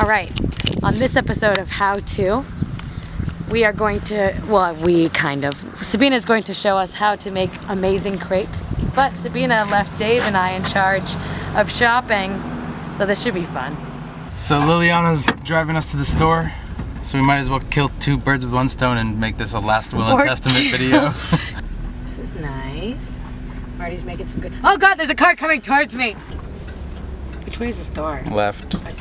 All right, on this episode of How To, we are going to, well, we kind of, Sabina is going to show us how to make amazing crepes. But Sabina left Dave and I in charge of shopping, so this should be fun. So Liliana's driving us to the store, so we might as well kill two birds with one stone and make this a last will and testament video. This is nice. Marty's making some good, oh God, there's a car coming towards me. Which way is the store? Left. Okay.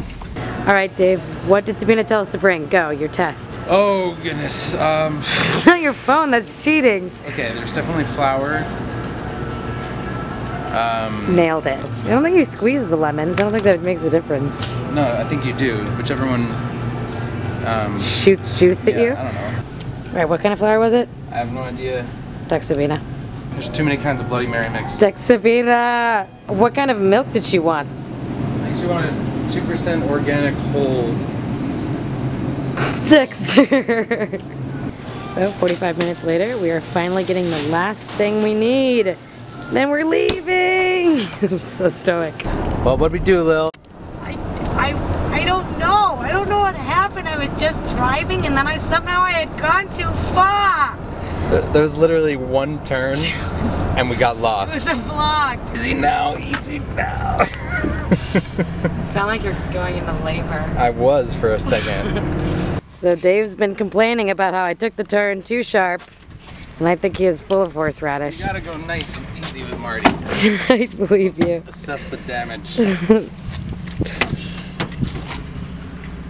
All right, Dave, what did Sabina tell us to bring? Go, your test. Oh, goodness. Not your phone, that's cheating. Okay, there's definitely flour. Nailed it. I don't think you squeeze the lemons. I don't think that makes a difference. No, I think you do. Whichever one... shoots juice at you? I don't know. All right, what kind of flour was it? I have no idea. Dex Sabina. There's too many kinds of Bloody Mary mix. Dex Sabina! What kind of milk did she want? I think she wanted... 2% organic whole. Dexter! So 45 minutes later, we are finally getting the last thing we need. Then we're leaving! I'm so stoic. Well, what'd we do, Lil? I don't know. I don't know what happened. I was just driving and then somehow I had gone too far. There was literally one turn and we got lost. It was a vlog. Easy now, easy now. Sound like you're going into labor. I was for a second. So Dave's been complaining about how I took the turn too sharp, and I think he is full of horseradish. You gotta go nice and easy with Marty. I believe you. Assess the damage.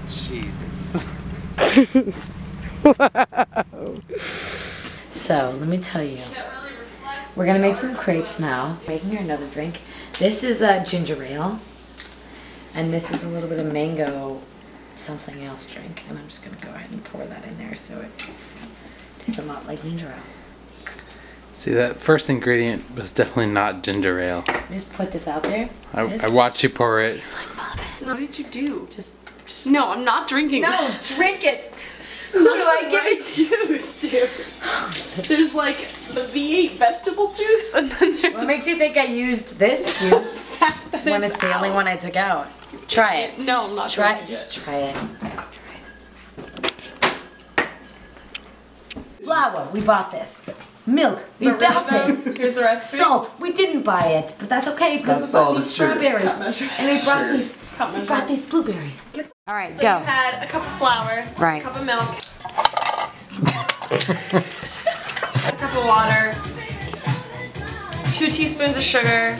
Jesus. Wow. So, let me tell you, we're going to make some crepes now. Making her another drink. This is a ginger ale, and this is a little bit of mango something else drink, and I'm just going to go ahead and pour that in there so it tastes a lot like ginger ale. See, that first ingredient was definitely not ginger ale. Just put this out there. I watched you pour it. It's like vomit. What did you do? Just no, I'm not drinking. No, drink it! Who do I give it juice to? There's like the V8 vegetable juice, and then there's... What makes you think I used this juice when it's the only one I took out? Try it. No, I'm not trying it. Just try it. Flour, we bought this. Milk, we bought this. Here's the recipe. Salt, we didn't buy it, but that's okay because we bought these strawberries. And we brought these... I brought these blueberries. All right, so go. So you had a cup of flour, right. A cup of milk, a cup of water, 2 teaspoons of sugar, a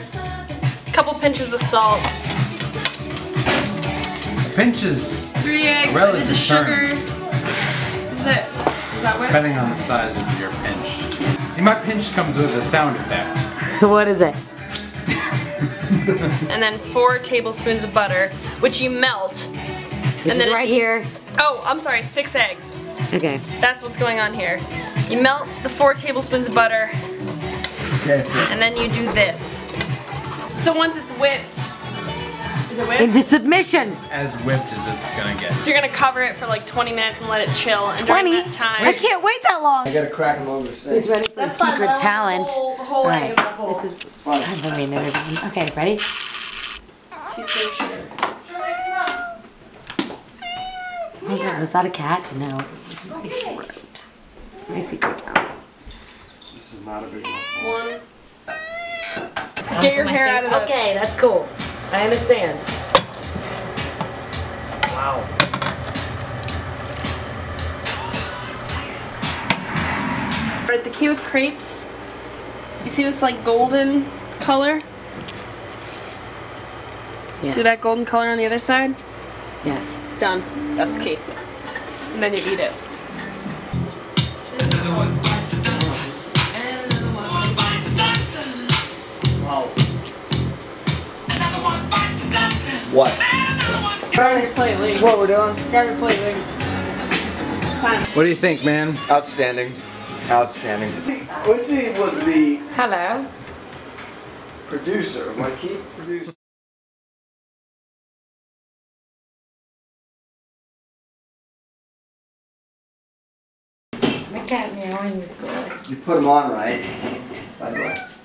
couple pinches of salt. A pinch is 3 eggs, a pinch of sugar. Is it? Is that what? Depending on the size of your pinch. See, my pinch comes with a sound effect. What is it? And then 4 tablespoons of butter, which you melt. This and then is right here. Oh, I'm sorry, 6 eggs. Okay. That's what's going on here. You melt the 4 tablespoons of butter, and then you do this. So once it's whipped, is it whipped? Into submission. As whipped as it's gonna get. So you're gonna cover it for like 20 minutes and let it chill. And during that time, I can't wait that long. I gotta crack them over the sink. He's ready for the secret talent. Whole right. This is. Okay, ready? Teaspoon of sugar. Oh my God, was that a cat? No, it was my throat. It's my secret talent. This is not a big one. Get your hair out of the... Okay, that's cool. I understand. Wow. Alright, the key with crepes, you see this like golden color? Yes. See that golden color on the other side? Yes. Done. That's the key. And then you eat it. Wow. What? Garbage plate league. That's what we're doing? Garbage plate league. It's time. What do you think, man? Outstanding. Outstanding. Quincy was the... Hello. Producer. My key producer. You put them on right, by the way.